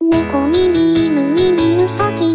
猫耳、犬耳、うさぎ。